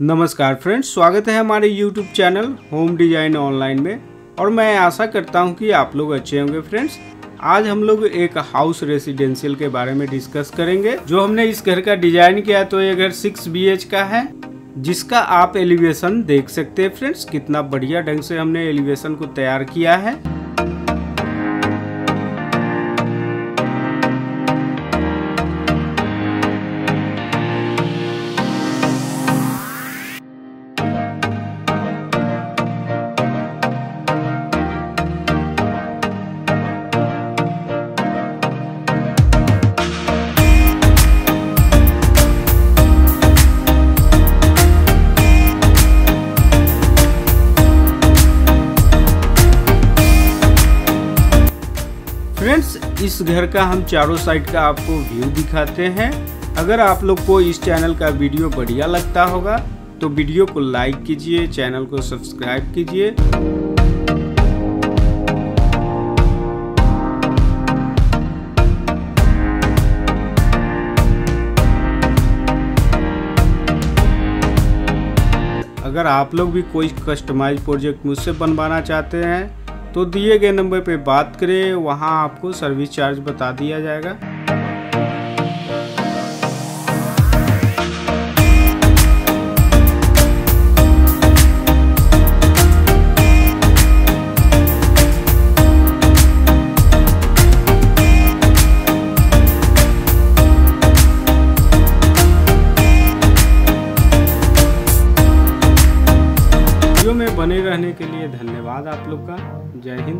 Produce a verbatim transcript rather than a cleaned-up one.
नमस्कार फ्रेंड्स, स्वागत है हमारे YouTube channel home design online में। और मैं आशा करता हूं कि आप लोग अच्छे होंगे। फ्रेंड्स, आज हम लोग एक हाउस रेसिडेंशियल के बारे में डिस्कस करेंगे। जो हमने इस घर का डिज़ाइन किया तो ये घर सिक्स बी एच का है, जिसका आप एलिवेशन देख सकते हैं। फ्रेंड्स, कितना बढ़िया ढंग से हमने एलिवेशन को तैयार किया है। फ्रेंड्स, इस घर का हम चारों साइड का आपको व्यू दिखाते हैं। अगर आप लोग को इस चैनल का वीडियो बढ़िया लगता होगा तो वीडियो को लाइक कीजिए, चैनल को सब्सक्राइब कीजिए। अगर आप लोग भी कोई कस्टमाइज प्रोजेक्ट मुझसे बनवाना चाहते हैं तो दिए गए नंबर पे बात करें, वहां आपको सर्विस चार्ज बता दिया जाएगा। वीडियो में बने रहने के लिए धन्यवाद आप लोग का। जय हिंद।